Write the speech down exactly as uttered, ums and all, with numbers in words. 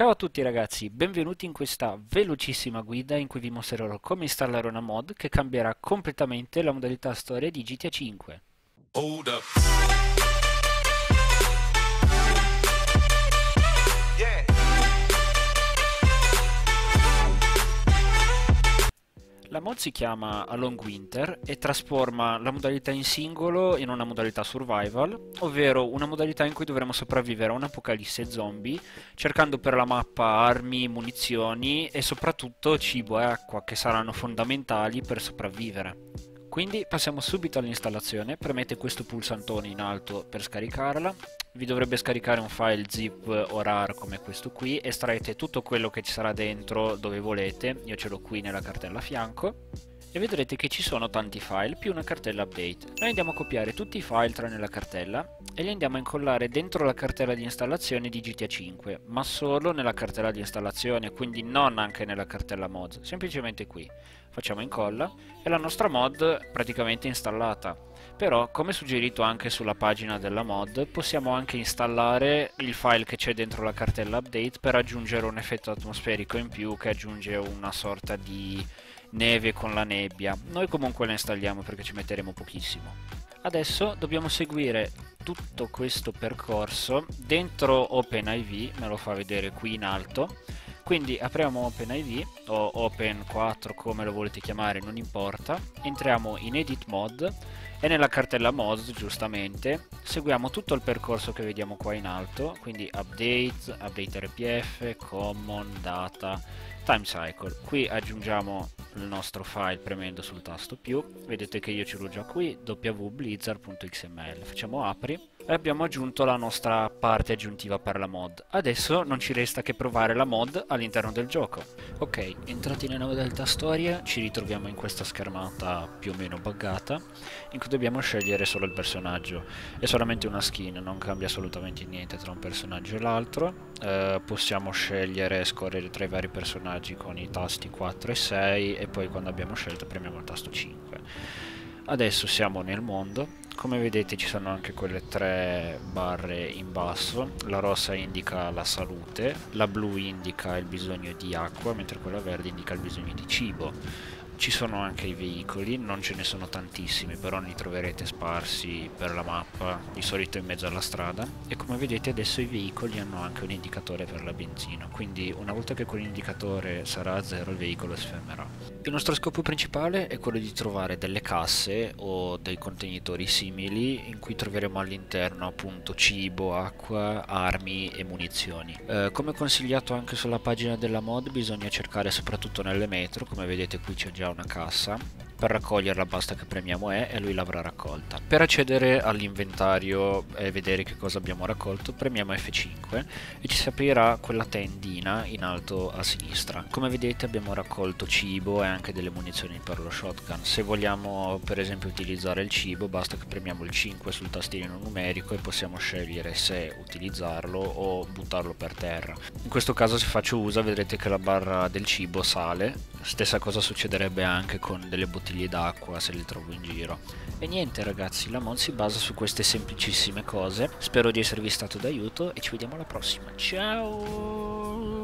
Ciao a tutti ragazzi, benvenuti in questa velocissima guida in cui vi mostrerò come installare una mod che cambierà completamente la modalità storia di G T A cinque. Hold up. Yeah. La mod si chiama A Long Winter e trasforma la modalità in singolo in una modalità survival, ovvero una modalità in cui dovremo sopravvivere a un'apocalisse zombie, cercando per la mappa armi, munizioni e soprattutto cibo e acqua, che saranno fondamentali per sopravvivere. Quindi passiamo subito all'installazione, premete questo pulsantone in alto per scaricarla, vi dovrebbe scaricare un file zip o rar come questo qui, estraete tutto quello che ci sarà dentro dove volete, io ce l'ho qui nella cartella a fianco, e vedrete che ci sono tanti file più una cartella update. Noi andiamo a copiare tutti i file tranne la cartella e li andiamo a incollare dentro la cartella di installazione di G T A cinque, ma solo nella cartella di installazione, quindi non anche nella cartella mods, semplicemente qui. Facciamo incolla e la nostra mod praticamente è installata. Però, come suggerito anche sulla pagina della mod, possiamo anche installare il file che c'è dentro la cartella update per aggiungere un effetto atmosferico in più che aggiunge una sorta di neve con la nebbia. Noi comunque la installiamo perché ci metteremo pochissimo. Adesso dobbiamo seguire tutto questo percorso dentro OpenIV, me lo fa vedere qui in alto, quindi apriamo OpenIV o Open quattro come lo volete chiamare, non importa, entriamo in Edit Mod e nella cartella mods giustamente seguiamo tutto il percorso che vediamo qua in alto, quindi update, update R P F, common, data, time cycle. Qui aggiungiamo il nostro file premendo sul tasto più, vedete che io ce l'ho già qui, w blizzard punto x m l, facciamo apri e abbiamo aggiunto la nostra parte aggiuntiva per la mod. Adesso non ci resta che provare la mod all'interno del gioco. Ok, entrati nella modalità storia ci ritroviamo in questa schermata più o meno buggata in cui dobbiamo scegliere solo il personaggio, è solamente una skin, non cambia assolutamente niente tra un personaggio e l'altro. Eh, possiamo scegliere e scorrere tra i vari personaggi con i tasti quattro e sei e poi quando abbiamo scelto premiamo il tasto cinque. Adesso siamo nel mondo, come vedete ci sono anche quelle tre barre in basso, la rossa indica la salute, la blu indica il bisogno di acqua, mentre quella verde indica il bisogno di cibo. Ci sono anche i veicoli, non ce ne sono tantissimi, però li troverete sparsi per la mappa, di solito in mezzo alla strada, e come vedete adesso i veicoli hanno anche un indicatore per la benzina, quindi una volta che quell'indicatore sarà a zero il veicolo si fermerà. Il nostro scopo principale è quello di trovare delle casse o dei contenitori simili in cui troveremo all'interno appunto cibo, acqua, armi e munizioni. Eh, come consigliato anche sulla pagina della mod bisogna cercare soprattutto nelle metro, come vedete qui c'è già una cassa, per raccoglierla basta che premiamo E e lui l'avrà raccolta. Per accedere all'inventario e vedere che cosa abbiamo raccolto premiamo F cinque e ci si aprirà quella tendina in alto a sinistra. Come vedete abbiamo raccolto cibo e anche delle munizioni per lo shotgun. Se vogliamo per esempio utilizzare il cibo basta che premiamo il cinque sul tastierino numerico e possiamo scegliere se utilizzarlo o buttarlo per terra. In questo caso se faccio usa vedrete che la barra del cibo sale, stessa cosa succederebbe anche con delle bottiglie d'acqua se li trovo in giro. E niente ragazzi, la mod si basa su queste semplicissime cose. Spero di esservi stato d'aiuto e ci vediamo alla prossima. Ciao.